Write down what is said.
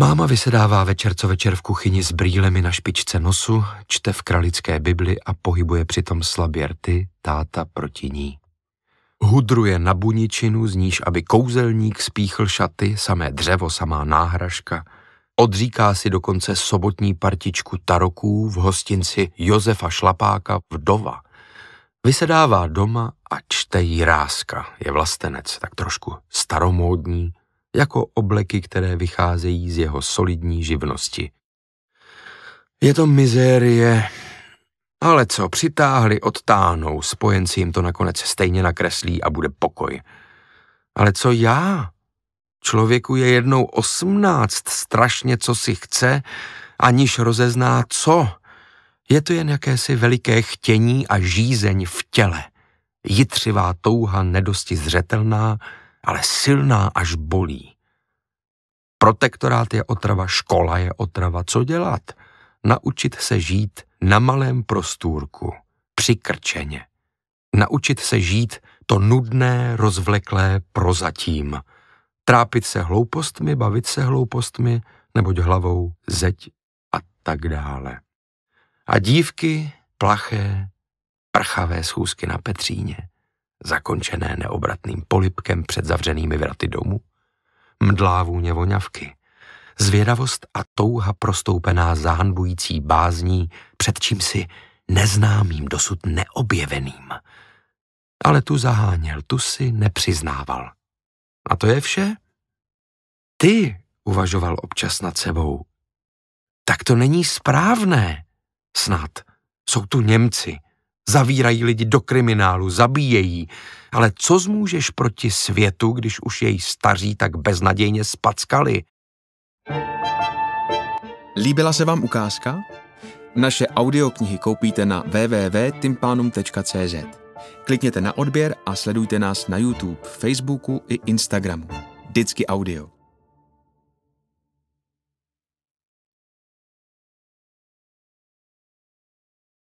Máma vysedává večer co večer v kuchyni s brýlemi na špičce nosu, čte v kralické bibli a pohybuje přitom slabě rty, táta proti ní. Hudruje na buničinu, z níž aby kouzelník spíchl šaty, samé dřevo, samá náhražka. Odříká si dokonce sobotní partičku taroků v hostinci Josefa Šlapáka Vdova. Vysedává doma a čte Jiráska. Je vlastenec, tak trošku staromódní, jako obleky, které vycházejí z jeho solidní živnosti. Je to mizérie, ale co, přitáhli, odtáhnou, spojenci jim to nakonec stejně nakreslí a bude pokoj. Ale co já? Člověku je jednou 18, strašně co si chce, aniž rozezná co. Je to jen jakési veliké chtění a žízeň v těle. Jitřivá touha nedosti zřetelná, ale silná až bolí. Protektorát je otrava, škola je otrava. Co dělat? Naučit se žít na malém prostůrku, přikrčeně. Naučit se žít to nudné, rozvleklé prozatím. Trápit se hloupostmi, bavit se hloupostmi, neboť hlavou zeď a tak dále. A dívky, plaché, prchavé schůzky na Petříně, zakončené neobratným polibkem před zavřenými vraty domu, mdlá vůně voňavky, zvědavost a touha prostoupená zahanbující bázní před čímsi neznámým, dosud neobjeveným. Ale tu zaháněl, tu si nepřiznával. A to je vše? Ty, uvažoval občas nad sebou. Tak to není správné. Snad. Jsou tu Němci. Zavírají lidi do kriminálu, zabíjejí. Ale co zmůžeš proti světu, když už jej staří tak beznadějně spackali? Líbila se vám ukázka? Naše audioknihy koupíte na www.tympanum.cz. Klikněte na odběr a sledujte nás na YouTube, Facebooku i Instagramu. Vždycky audio.